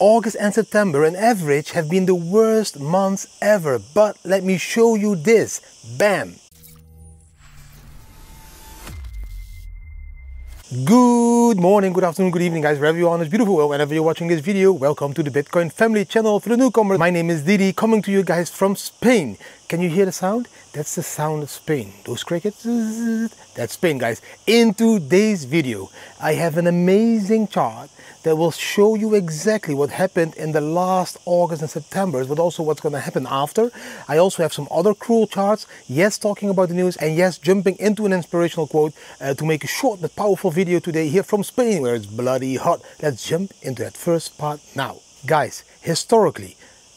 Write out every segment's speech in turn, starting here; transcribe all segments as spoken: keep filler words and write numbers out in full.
August and September on average have been the worst months ever, but let me show you this. Bam! Good morning, good afternoon, good evening guys, wherever you are on this beautiful world, whenever you're watching this video, welcome to the Bitcoin family channel. For the newcomer, my name is Didi, coming to you guys from Spain. Can you hear the sound? That's the sound of Spain. Those crickets, that's Spain guys. In today's video, I have an amazing chart that will show you exactly what happened in the last August and September, but also what's going to happen after. I also have some other cruel charts, yes, talking about the news, and yes, jumping into an inspirational quote uh, to make a short but powerful video today here from Spain, where it's bloody hot. Let's jump into that first part now. Guys, historically,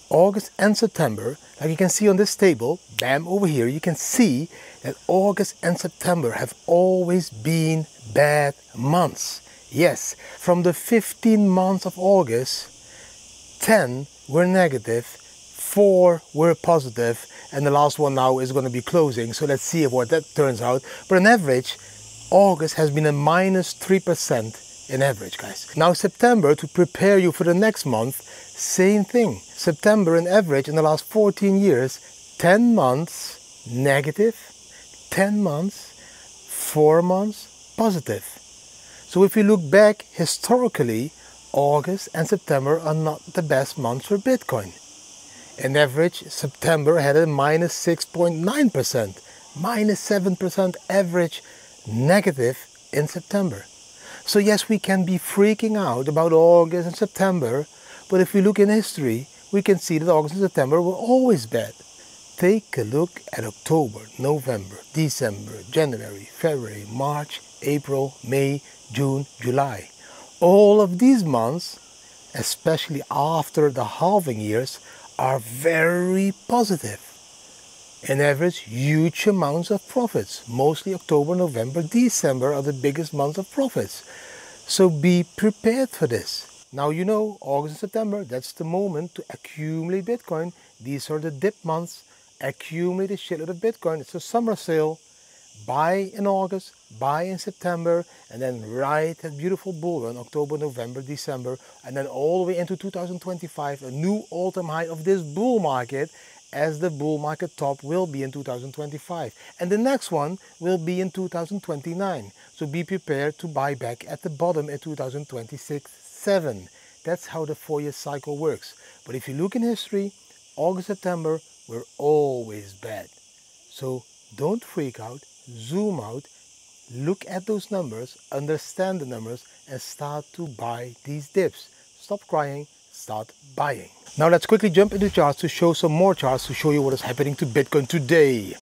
August and September, like you can see on this table, bam, over here, you can see that August and September have always been bad months. Yes, from the fifteen months of August, ten were negative, four were positive, and the last one now is going to be closing, so let's see what that turns out. But on average, August has been a minus three percent in average, guys. Now September, to prepare you for the next month, same thing. September on average in the last fourteen years, ten months negative, ten months, four months positive. So if you look back historically, August and September are not the best months for Bitcoin. On average, September had a minus six point nine percent, minus seven percent average negative in September. So yes, we can be freaking out about August and September, but if we look in history, we can see that August and September were always bad. Take a look at October, November, December, January, February, March, April, May, June, July. All of these months, especially after the halving years, are very positive. On average, huge amounts of profits. Mostly October, November, December are the biggest months of profits. So be prepared for this. Now you know, August and September, that's the moment to accumulate Bitcoin. These are the dip months. Accumulate a shitload of Bitcoin. It's a summer sale. Buy in August, buy in September, and then ride that beautiful bull run, October, November, December, and then all the way into two thousand twenty-five, a new all-time high of this bull market, as the bull market top will be in two thousand twenty-five. And the next one will be in two thousand twenty-nine. So be prepared to buy back at the bottom in two thousand twenty-six, seven. That's how the four-year cycle works. But if you look in history, August, September were always bad. So don't freak out. Zoom out, look at those numbers, understand the numbers, and start to buy these dips. Stop crying, start buying. Now let's quickly jump into charts to show some more charts to show you what is happening to Bitcoin today.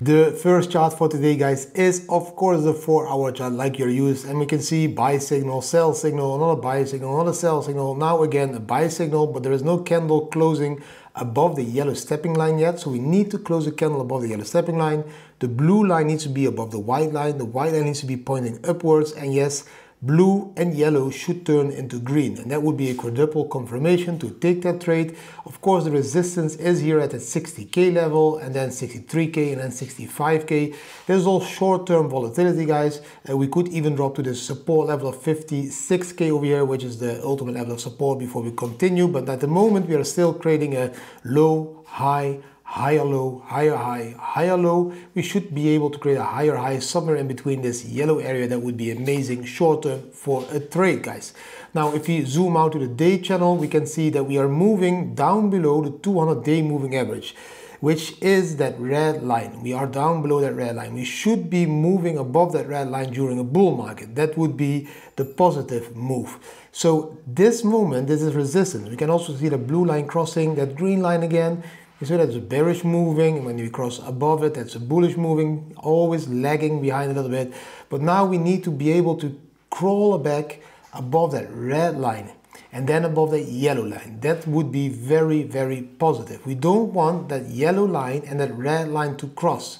The first chart for today, guys, is of course the four hour chart like you're used, and we can see buy signal, sell signal, another buy signal, another sell signal, now again a buy signal, but there is no candle closing above the yellow stepping line yet, so we need to close the candle above the yellow stepping line. The blue line needs to be above the white line, the white line needs to be pointing upwards, and yes, blue and yellow should turn into green, and that would be a quadruple confirmation to take that trade. Of course, the resistance is here at the sixty K level, and then sixty-three K, and then sixty-five K. This is all short-term volatility, guys. Uh, we could even drop to the support level of fifty-six K over here, which is the ultimate level of support before we continue. But at the moment, we are still creating a low, high, higher low, higher high, higher low. We should be able to create a higher high somewhere in between this yellow area. That would be amazing short term for a trade, guys. Now, if we zoom out to the day channel, we can see that we are moving down below the two hundred day moving average, which is that red line. We are down below that red line. We should be moving above that red line during a bull market. That would be the positive move. So this moment, this is resistance. We can also see the blue line crossing that green line again. So that's a bearish moving, and when we cross above it, that's a bullish moving, always lagging behind a little bit. But now we need to be able to crawl back above that red line and then above that yellow line. That would be very, very positive. We don't want that yellow line and that red line to cross.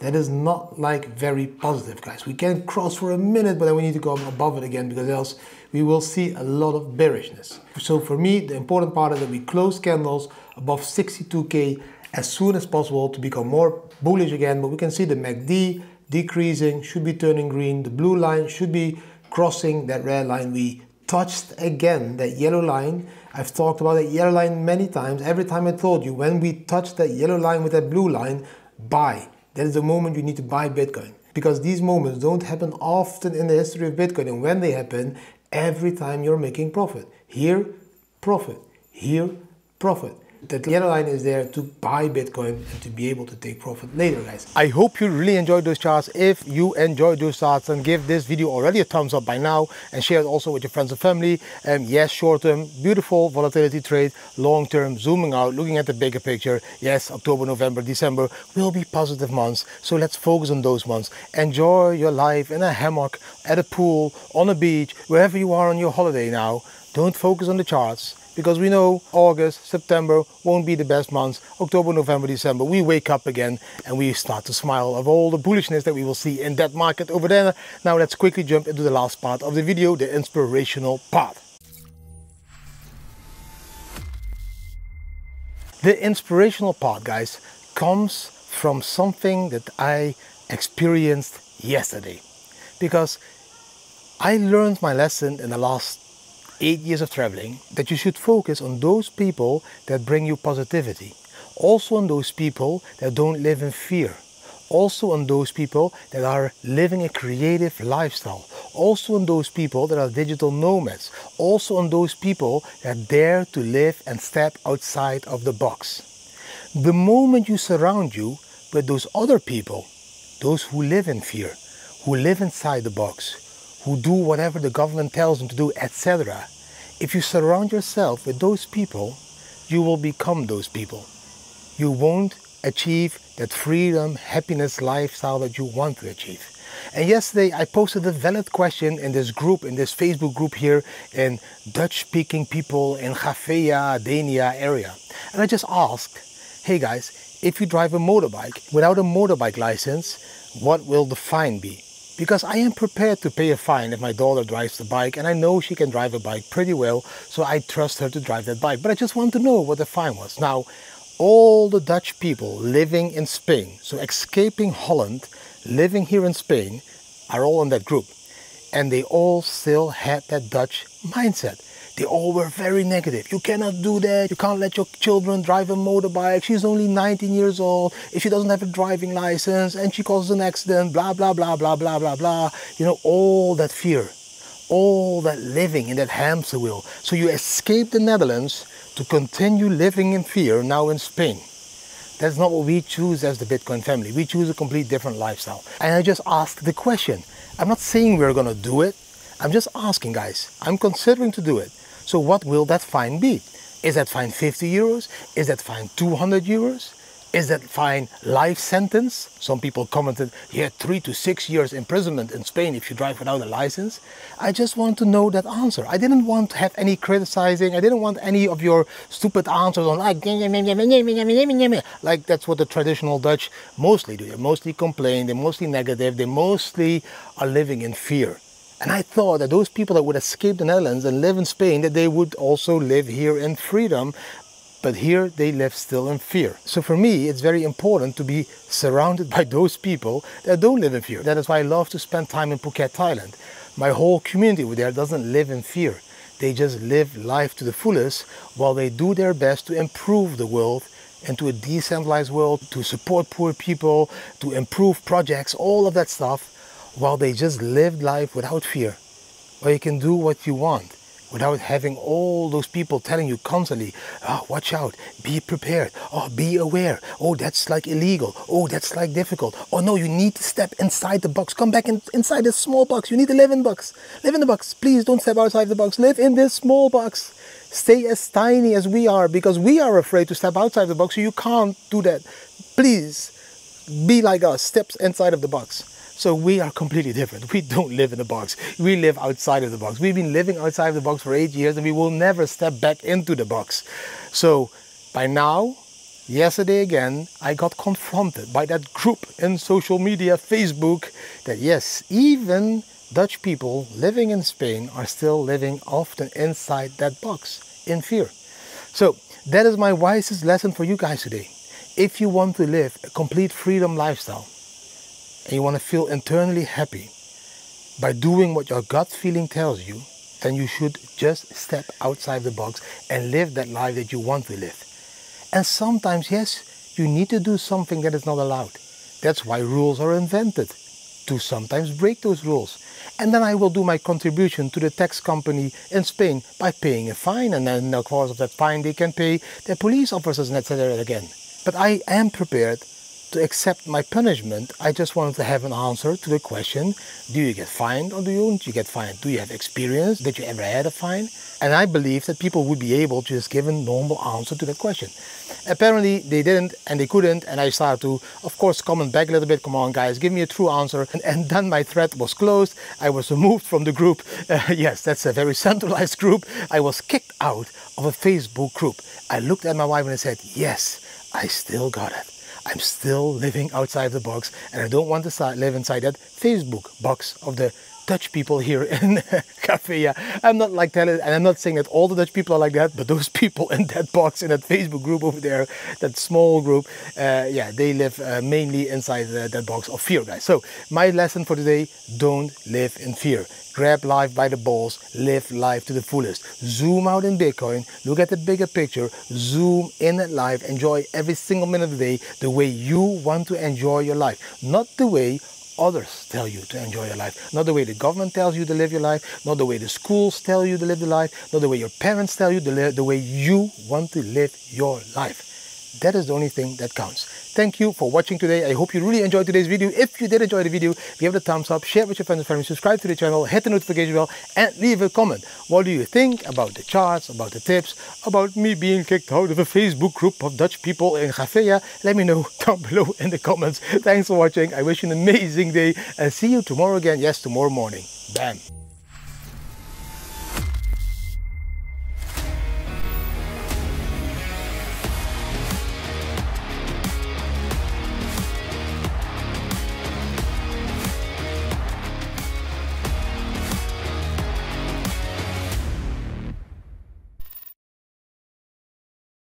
That is not like very positive, guys. We can cross for a minute, but then we need to go above it again, because else we will see a lot of bearishness. So for me, the important part is that we close candles above sixty-two K as soon as possible to become more bullish again. But we can see the M A C D decreasing, should be turning green. The blue line should be crossing that red line. We touched again that yellow line. I've talked about that yellow line many times. Every time I told you, when we touch that yellow line with that blue line, buy. That is the moment you need to buy Bitcoin, because these moments don't happen often in the history of Bitcoin. And when they happen, every time you're making profit. Here, profit. Here, profit. That yellow line is there to buy Bitcoin and to be able to take profit later, guys. I hope you really enjoyed those charts. If you enjoyed those charts, then give this video already a thumbs up by now and share it also with your friends and family. Um, yes, short-term, beautiful volatility trade. Long-term, zooming out, looking at the bigger picture. Yes, October, November, December will be positive months. So let's focus on those months. Enjoy your life in a hammock, at a pool, on a beach, wherever you are on your holiday now. Don't focus on the charts, because we know August, September won't be the best months. October, November, December, we wake up again and we start to smile of all the bullishness that we will see in that market over there. Now let's quickly jump into the last part of the video, the inspirational part. The inspirational part, guys, comes from something that I experienced yesterday, because I learned my lesson in the last eight years of traveling, that you should focus on those people that bring you positivity. Also on those people that don't live in fear. Also on those people that are living a creative lifestyle. Also on those people that are digital nomads. Also on those people that dare to live and step outside of the box. The moment you surround you with those other people, those who live in fear, who live inside the box, who do whatever the government tells them to do, et cetera. If you surround yourself with those people, you will become those people. You won't achieve that freedom, happiness, lifestyle that you want to achieve. And yesterday I posted a valid question in this group, in this Facebook group here in Dutch-speaking people in Gavea, Dénia area. And I just asked, hey guys, if you drive a motorbike without a motorbike license, what will the fine be? Because I am prepared to pay a fine if my daughter drives the bike, and I know she can drive a bike pretty well, so I trust her to drive that bike. But I just want to know what the fine was. Now, all the Dutch people living in Spain, so escaping Holland, living here in Spain, are all in that group. And they all still had that Dutch mindset. They all were very negative. You cannot do that. You can't let your children drive a motorbike. She's only nineteen years old. If she doesn't have a driving license and she causes an accident, blah, blah, blah, blah, blah, blah, blah. You know, all that fear, all that living in that hamster wheel. So you escape the Netherlands to continue living in fear now in Spain. That's not what we choose as the Bitcoin family. We choose a complete different lifestyle. And I just asked the question. I'm not saying we're going to do it. I'm just asking, guys. I'm considering to do it. So what will that fine be? Is that fine fifty euros? Is that fine two hundred euros? Is that fine life sentence? Some people commented, yeah, three to six years imprisonment in Spain if you drive without a license. I just want to know that answer. I didn't want to have any criticizing. I didn't want any of your stupid answers on like, like that's what the traditional Dutch mostly do. They mostly complain, they're mostly negative, they mostly are living in fear. And I thought that those people that would escape the Netherlands and live in Spain, that they would also live here in freedom. But here they live still in fear. So for me, it's very important to be surrounded by those people that don't live in fear. That is why I love to spend time in Phuket, Thailand. My whole community over there doesn't live in fear. They just live life to the fullest while they do their best to improve the world into a decentralized world, to support poor people, to improve projects, all of that stuff. While they just lived life without fear, where you can do what you want without having all those people telling you constantly, oh, watch out, be prepared, oh, be aware, oh, that's like illegal, oh, that's like difficult, oh, no, you need to step inside the box, come back in, inside this small box, you need to live in box, live in the box, please don't step outside the box, live in this small box, stay as tiny as we are, because we are afraid to step outside the box, so you can't do that, please, be like us, steps inside of the box. So we are completely different. We don't live in a box. We live outside of the box. We've been living outside of the box for eight years and we will never step back into the box. So by now, yesterday again, I got confronted by that group in social media, Facebook, that yes, even Dutch people living in Spain are still living often inside that box in fear. So that is my wisest lesson for you guys today. If you want to live a complete freedom lifestyle, and you want to feel internally happy, by doing what your gut feeling tells you, then you should just step outside the box and live that life that you want to live. And sometimes, yes, you need to do something that is not allowed. That's why rules are invented, to sometimes break those rules. And then I will do my contribution to the tax company in Spain by paying a fine, and then in the course of that fine they can pay their police officers and et cetera again. But I am prepared to accept my punishment. I just wanted to have an answer to the question, do you get fined or do you don't you get fined? Do you have experience? Did you ever had a fine? And I believe that people would be able to just give a normal answer to that question. Apparently they didn't and they couldn't, and I started to, of course, comment back a little bit, come on guys, give me a true answer. And, and then my thread was closed, I was removed from the group. Uh, yes, that's a very centralized group. I was kicked out of a Facebook group. I looked at my wife and I said, yes, I still got it. I'm still living outside the box, and I don't want to start live inside that Facebook box of the Dutch people here in Cafea. I'm not like that, and I'm not saying that all the Dutch people are like that, but those people in that box, in that Facebook group over there, that small group, uh, yeah, they live uh, mainly inside uh, that box of fear, guys. So my lesson for today, don't live in fear. Grab life by the balls, live life to the fullest. Zoom out in Bitcoin, look at the bigger picture, zoom in at life, enjoy every single minute of the day the way you want to enjoy your life, not the way others tell you to enjoy your life, not the way the government tells you to live your life, not the way the schools tell you to live the life, not the way your parents tell you to live, the way you want to live your life. That is the only thing that counts. Thank you for watching today. I hope you really enjoyed today's video. If you did enjoy the video, give it a thumbs up, share it with your friends and family, subscribe to the channel, hit the notification bell, and leave a comment. What do you think about the charts, about the tips, about me being kicked out of a Facebook group of Dutch people in Cafea? Let me know down below in the comments. Thanks for watching. I wish you an amazing day and see you tomorrow again. Yes, tomorrow morning. Bam.